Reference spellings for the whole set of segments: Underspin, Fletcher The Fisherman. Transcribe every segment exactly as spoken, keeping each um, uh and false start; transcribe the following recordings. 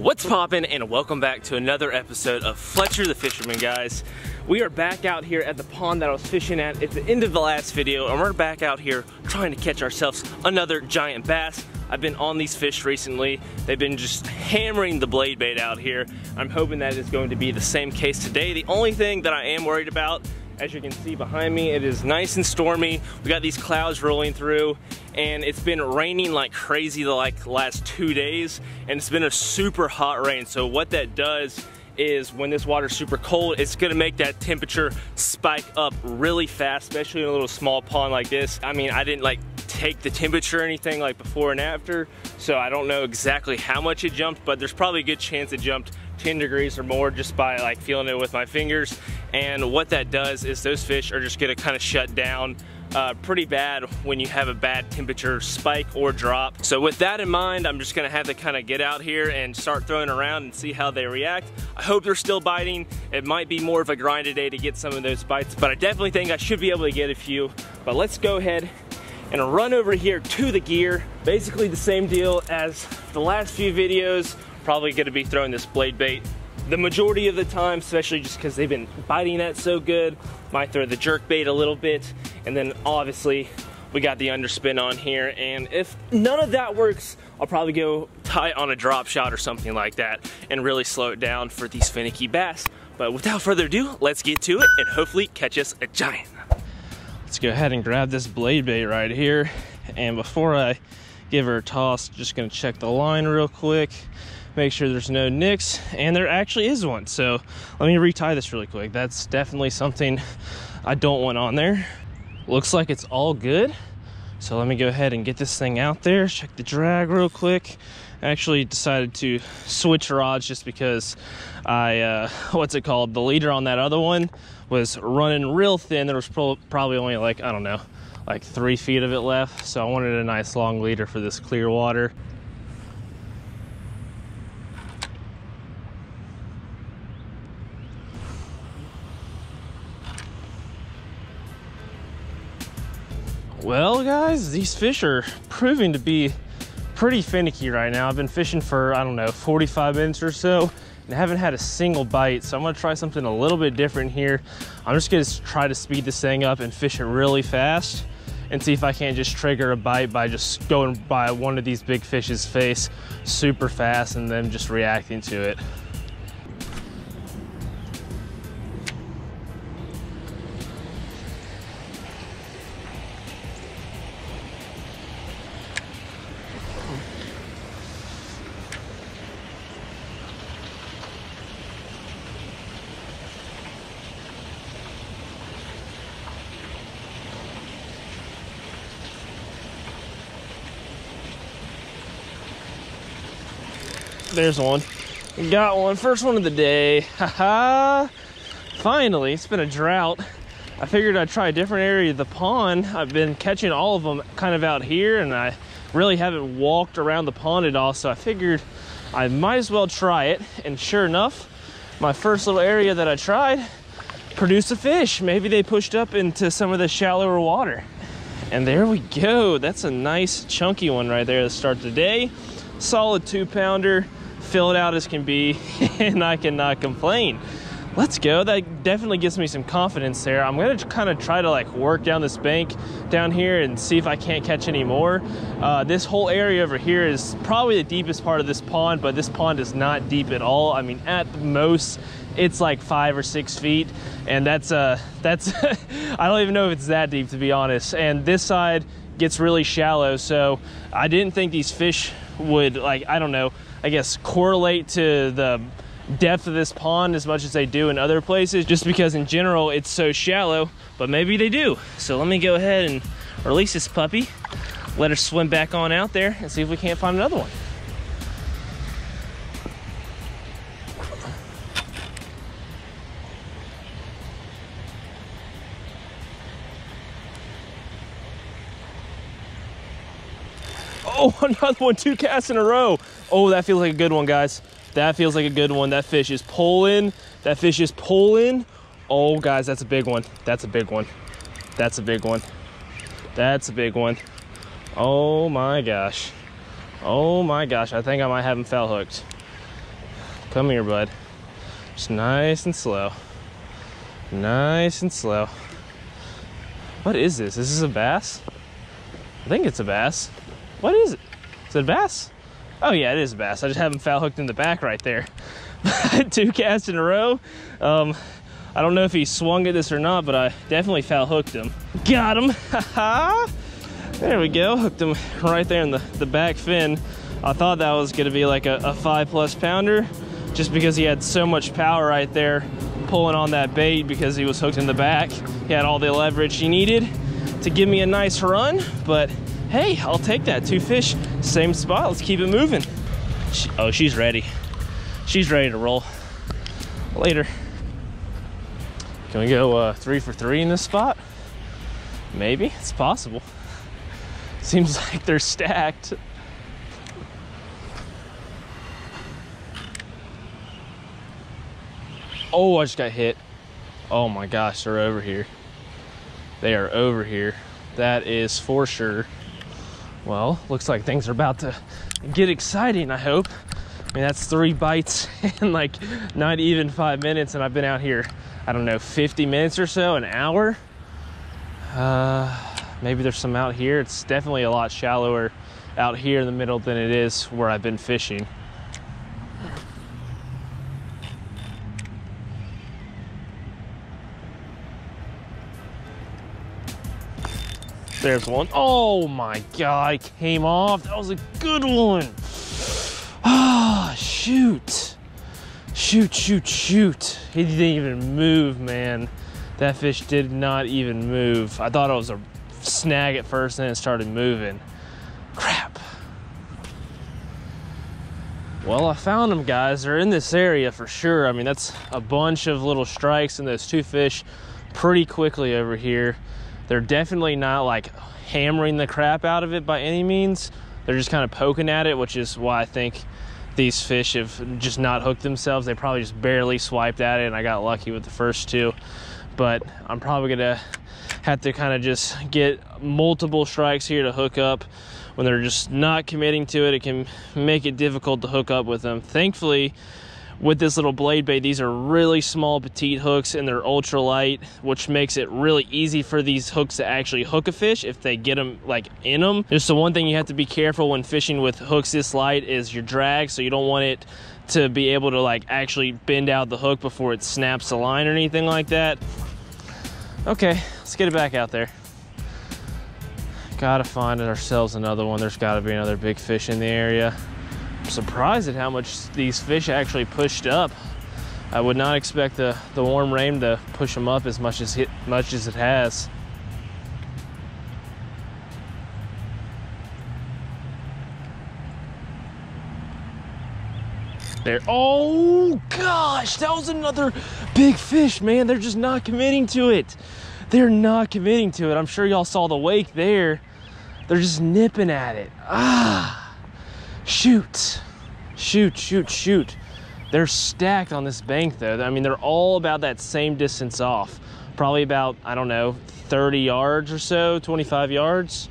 What's poppin', and welcome back to another episode of Fletcher the Fisherman, guys. We are back out here at the pond that I was fishing at at the end of the last video, and we're back out here trying to catch ourselves another giant bass. I've been on these fish recently. They've been just hammering the blade bait out here. I'm hoping that it's going to be the same case today. The only thing that I am worried about, as you can see behind me, it is nice and stormy. We got these clouds rolling through, and it's been raining like crazy the like last two days, and it's been a super hot rain. So what that does is when this water's super cold, it's gonna make that temperature spike up really fast, especially in a little small pond like this. I mean, I didn't like take the temperature or anything like before and after, so I don't know exactly how much it jumped, but there's probably a good chance it jumped ten degrees or more just by like feeling it with my fingers. And what that does is those fish are just gonna kind of shut down uh, pretty bad when you have a bad temperature spike or drop. So with that in mind, I'm just gonna have to kind of get out here and start throwing around and see how they react. I hope they're still biting. It might be more of a grind today to get some of those bites, but I definitely think I should be able to get a few. But let's go ahead and run over here to the gear. Basically the same deal as the last few videos. Probably gonna be throwing this blade bait the majority of the time, especially just because they've been biting that so good. Might throw the jerk bait a little bit, and then obviously we got the underspin on here, and if none of that works, I'll probably go tie on a drop shot or something like that and really slow it down for these finicky bass. But without further ado, let's get to it and hopefully catch us a giant. Let's go ahead and grab this blade bait right here, and before I give her a toss, just gonna check the line real quick, make sure there's no nicks, and there actually is one. So let me retie this really quick. That's definitely something I don't want on there. Looks like it's all good. So let me go ahead and get this thing out there, check the drag real quick. I actually decided to switch rods just because I, uh, what's it called? The leader on that other one was running real thin. There was pro probably only like, I don't know, like three feet of it left. So I wanted a nice long leader for this clear water. Well guys, these fish are proving to be pretty finicky right now. I've been fishing for, I don't know, forty-five minutes or so, and I haven't had a single bite. So I'm gonna try something a little bit different here. I'm just gonna try to speed this thing up and fish it really fast and see if I can't just trigger a bite by just going by one of these big fish's face super fast and then just reacting to it. There's one. We got one. First one of the day. Haha. Finally, it's been a drought. I figured I'd try a different area of the pond. I've been catching all of them kind of out here, and I really haven't walked around the pond at all. So I figured I might as well try it. And sure enough, my first little area that I tried produced a fish. Maybe they pushed up into some of the shallower water. And there we go. That's a nice chunky one right there to start the day. Solid two pounder. Filled out as can be, and I cannot complain. Let's go. That definitely gives me some confidence there. I'm gonna kind of try to like work down this bank down here and see if I can't catch any more. Uh, this whole area over here is probably the deepest part of this pond, but this pond is not deep at all. I mean, at the most it's like five or six feet, and that's uh that's I don't even know if it's that deep, to be honest. And this side gets really shallow, so I didn't think these fish would, like, I don't know, I guess correlate to the depth of this pond as much as they do in other places, just because in general it's so shallow, but maybe they do. So let me go ahead and release this puppy, let her swim back on out there, and see if we can't find another one. Oh, another one, two casts in a row. Oh, that feels like a good one, guys. That feels like a good one. That fish is pulling. That fish is pulling. Oh, guys, that's a big one. That's a big one. That's a big one. That's a big one. Oh, my gosh. Oh, my gosh. I think I might have him foul hooked. Come here, bud. Just nice and slow. Nice and slow. What is this? Is this a bass? I think it's a bass. What is it? Is it a bass? Oh yeah, it is a bass. I just have him foul hooked in the back right there. Two casts in a row. Um, I don't know if he swung at this or not, but I definitely foul hooked him. Got him. There we go. Hooked him right there in the, the back fin. I thought that was gonna be like a, a five plus pounder just because he had so much power right there pulling on that bait because he was hooked in the back. He had all the leverage he needed to give me a nice run, but hey, I'll take that. Two fish, same spot. Let's keep it moving. She, oh, she's ready. She's ready to roll. Later. Can we go uh, three for three in this spot? Maybe, it's possible. Seems like they're stacked. Oh, I just got hit. Oh my gosh, they're over here. They are over here. That is for sure. Well, looks like things are about to get exciting, I hope. I mean, that's three bites in like not even five minutes, and I've been out here, I don't know, fifty minutes or so, an hour. Uh, maybe there's some out here. It's definitely a lot shallower out here in the middle than it is where I've been fishing. There's one. Oh my God, it came off. That was a good one. Ah, shoot. Shoot, shoot, shoot. He didn't even move, man. That fish did not even move. I thought it was a snag at first, and then it started moving. Crap. Well, I found them, guys. They're in this area for sure. I mean, that's a bunch of little strikes and those two fish pretty quickly over here. They're definitely not like hammering the crap out of it by any means. They're just kind of poking at it, which is why I think these fish have just not hooked themselves. They probably just barely swiped at it, and I got lucky with the first two. But I'm probably gonna have to kind of just get multiple strikes here to hook up. When they're just not committing to it, it can make it difficult to hook up with them. Thankfully, with this little blade bait, these are really small petite hooks and they're ultra light, which makes it really easy for these hooks to actually hook a fish if they get them like in them. Just the one thing you have to be careful when fishing with hooks this light is your drag, so you don't want it to be able to like actually bend out the hook before it snaps the line or anything like that. Okay, let's get it back out there. Gotta find ourselves another one. There's gotta be another big fish in the area. Surprised at how much these fish actually pushed up. I would not expect the, the warm rain to push them up as much as, hit, much as it has. There, oh gosh, that was another big fish, man. They're just not committing to it. They're not committing to it. I'm sure y'all saw the wake there. They're just nipping at it. Ah. Shoot, shoot, shoot, shoot. They're stacked on this bank though. I mean, they're all about that same distance off. Probably about, I don't know, thirty yards or so, twenty-five yards.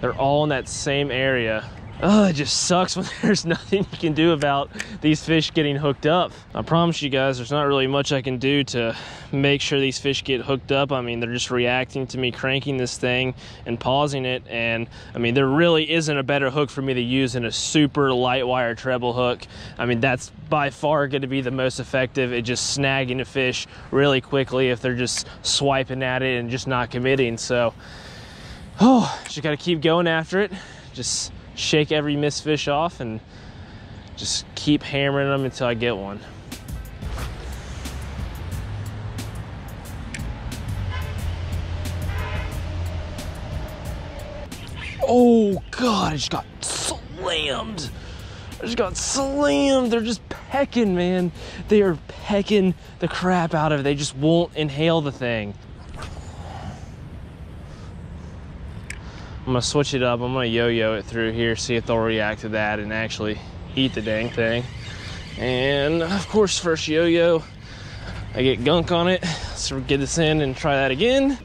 They're all in that same area. Oh, it just sucks when there's nothing you can do about these fish getting hooked up. I promise you guys, there's not really much I can do to make sure these fish get hooked up. I mean, they're just reacting to me cranking this thing and pausing it. And I mean, there really isn't a better hook for me to use than a super light wire treble hook. I mean, that's by far going to be the most effective at just snagging a fish really quickly if they're just swiping at it and just not committing. So, oh, just got to keep going after it. Just shake every missed fish off and just keep hammering them until I get one. Oh God, I just got slammed. I just got slammed. They're just pecking, man. They are pecking the crap out of it. They just won't inhale the thing. I'm gonna switch it up. I'm gonna yo-yo it through here, see if they'll react to that and actually eat the dang thing. And of course, first yo-yo, I get gunk on it. So get this in and try that again.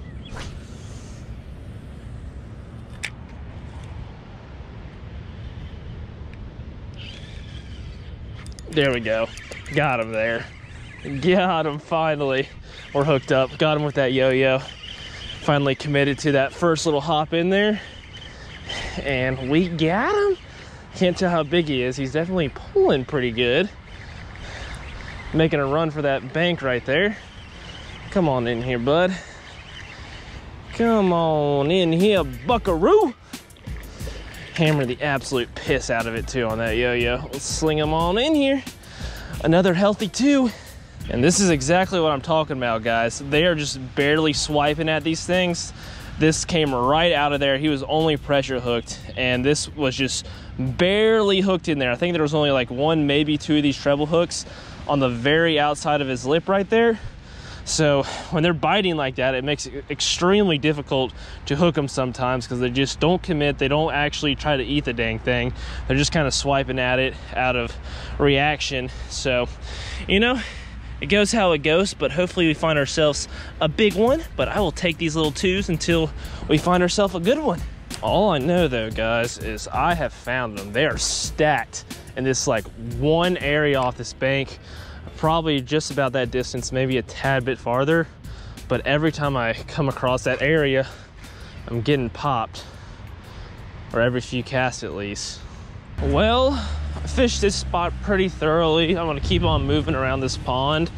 There we go. Got him there. Got him finally. We're hooked up. Got him with that yo-yo. Finally committed to that first little hop in there. And we got him. Can't tell how big he is. He's definitely pulling pretty good. Making a run for that bank right there. Come on in here, bud. Come on in here, buckaroo. Hammer the absolute piss out of it too on that yo-yo. Let's sling him on in here. Another healthy two. And this is exactly what I'm talking about, guys. They are just barely swiping at these things. This came right out of there. He was only pressure hooked, and this was just barely hooked in there. I think there was only like one, maybe two of these treble hooks on the very outside of his lip right there. So when they're biting like that, it makes it extremely difficult to hook them sometimes because they just don't commit. They don't actually try to eat the dang thing. They're just kind of swiping at it out of reaction. So, you know, it goes how it goes, but hopefully we find ourselves a big one. But I will take these little twos until we find ourselves a good one. All I know though, guys, is I have found them. They are stacked in this like one area off this bank. Probably just about that distance, maybe a tad bit farther, but every time I come across that area, I'm getting popped, or every few casts at least. Well, I fished this spot pretty thoroughly. I'm gonna keep on moving around this pond,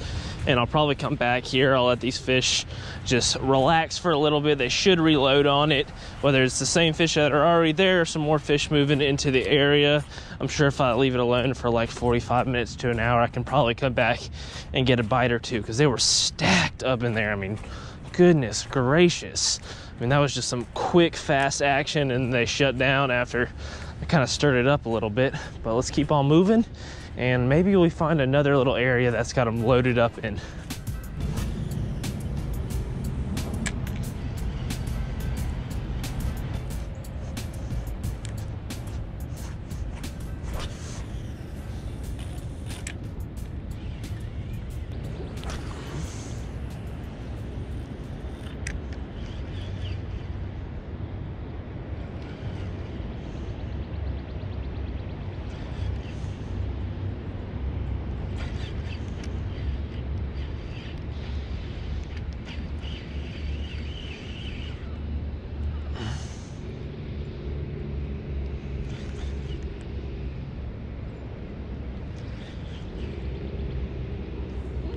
and I'll probably come back here. I'll let these fish just relax for a little bit. They should reload on it, whether it's the same fish that are already there or some more fish moving into the area. I'm sure if I leave it alone for like forty-five minutes to an hour, I can probably come back and get a bite or two because they were stacked up in there. I mean, goodness gracious. I mean, that was just some quick, fast action, and they shut down after I kind of stirred it up a little bit. But let's keep on moving, and maybe we find another little area that's got them loaded up in.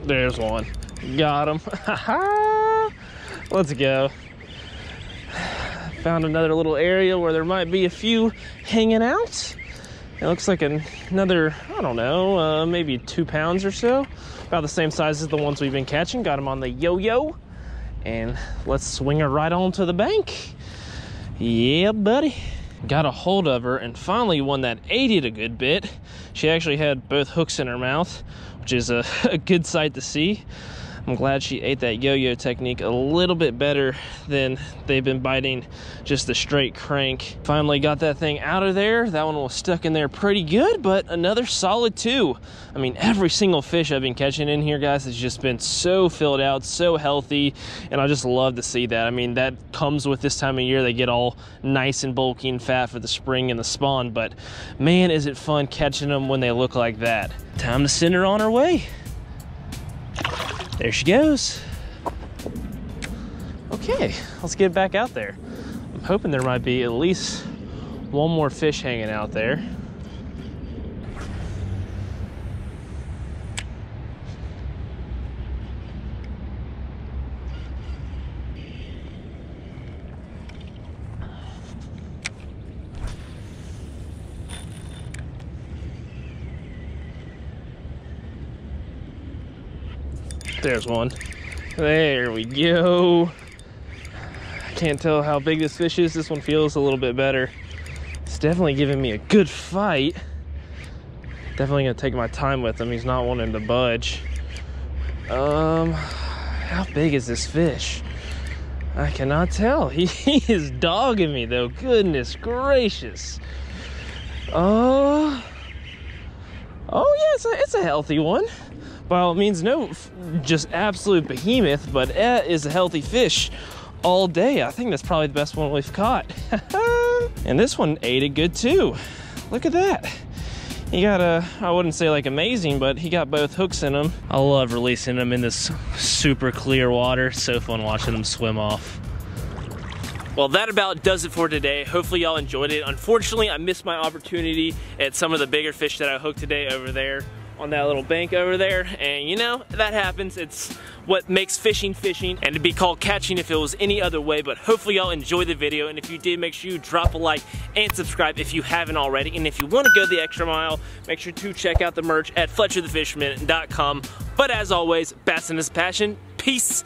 There's one. Got him. Let's go. Found another little area where there might be a few hanging out. It looks like an, another, I don't know, uh, maybe two pounds or so. About the same size as the ones we've been catching. Got him on the yo-yo. And let's swing her right onto the bank. Yeah, buddy. Got a hold of her and finally one that ate it a good bit. She actually had both hooks in her mouth, which is a, a good sight to see. I'm glad she ate that yo-yo technique a little bit better than they've been biting just the straight crank. Finally got that thing out of there. That one was stuck in there pretty good, but another solid two. I mean, every single fish I've been catching in here, guys, has just been so filled out, so healthy, and I just love to see that. I mean, that comes with this time of year. They get all nice and bulky and fat for the spring and the spawn, but man, is it fun catching them when they look like that. Time to send her on her way. There she goes. Okay, let's get back out there. I'm hoping there might be at least one more fish hanging out there. There's one. There we go. I can't tell how big this fish is. This one feels a little bit better. It's definitely giving me a good fight. Definitely gonna take my time with him. He's not wanting to budge. Um, how big is this fish? I cannot tell. He, he is dogging me though. Goodness gracious. Oh. Oh yeah, it's a, it's a healthy one. By all means, no just absolute behemoth, but that is a healthy fish all day. I think that's probably the best one we've caught. And this one ate it good too. Look at that. He got a, I wouldn't say like amazing, but he got both hooks in him. I love releasing them in this super clear water. So fun watching them swim off. Well, that about does it for today. Hopefully y'all enjoyed it. Unfortunately, I missed my opportunity at some of the bigger fish that I hooked today over there on that little bank over there. And you know, that happens. It's what makes fishing fishing, and it'd be called catching if it was any other way. But hopefully y'all enjoyed the video, and if you did, make sure you drop a like and subscribe if you haven't already. And if you want to go the extra mile, make sure to check out the merch at Fletcher the Fisherman dot com. But as always, bass in his passion. Peace